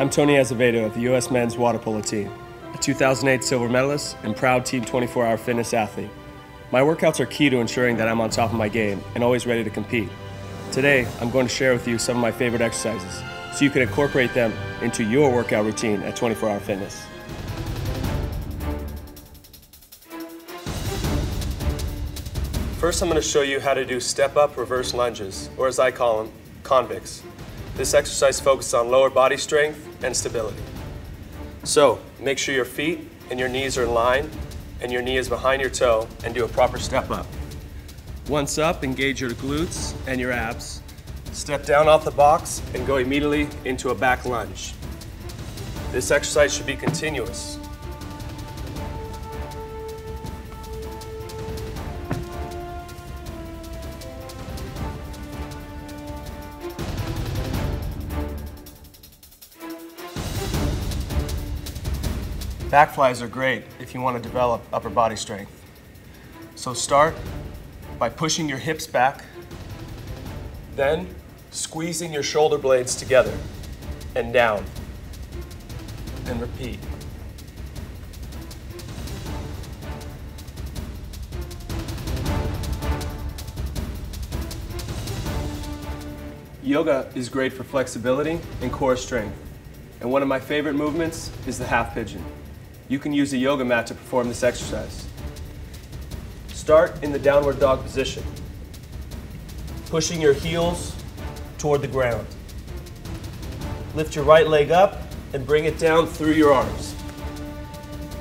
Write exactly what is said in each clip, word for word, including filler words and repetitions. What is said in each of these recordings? I'm Tony Azevedo of the U S Men's Water Polo Team, a two thousand eight silver medalist and proud Team twenty-four hour Fitness athlete. My workouts are key to ensuring that I'm on top of my game and always ready to compete. Today, I'm going to share with you some of my favorite exercises so you can incorporate them into your workout routine at twenty-four hour Fitness. First, I'm going to show you how to do step-up reverse lunges, or as I call them, convicts. This exercise focuses on lower body strength and stability. So, make sure your feet and your knees are in line, and your knee is behind your toe, and do a proper step-up. Once up, engage your glutes and your abs. Step down off the box and go immediately into a back lunge. This exercise should be continuous. Back flies are great if you want to develop upper body strength. So start by pushing your hips back, then squeezing your shoulder blades together and down, and repeat. Yoga is great for flexibility and core strength. And one of my favorite movements is the half pigeon. You can use a yoga mat to perform this exercise. Start in the downward dog position, pushing your heels toward the ground. Lift your right leg up and bring it down through your arms.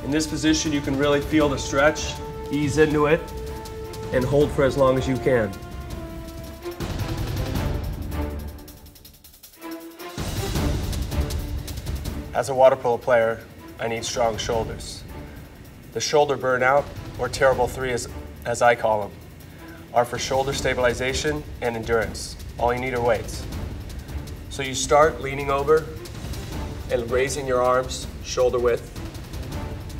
In this position, you can really feel the stretch, ease into it, and hold for as long as you can. As a water polo player, I need strong shoulders. The shoulder burnout, or terrible three as, as I call them, are for shoulder stabilization and endurance. All you need are weights. So you start leaning over and raising your arms shoulder width,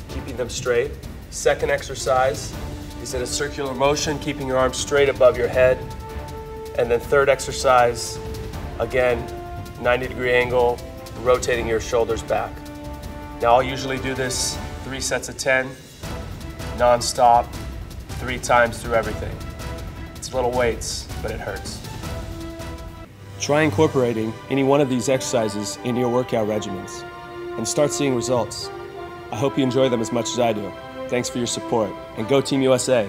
keeping them straight. Second exercise is in a circular motion, keeping your arms straight above your head. And then third exercise, again, ninety degree angle, rotating your shoulders back. Now I'll usually do this three sets of ten, non-stop, three times through everything. It's little weights, but it hurts. Try incorporating any one of these exercises into your workout regimens and start seeing results. I hope you enjoy them as much as I do. Thanks for your support, and go Team U S A.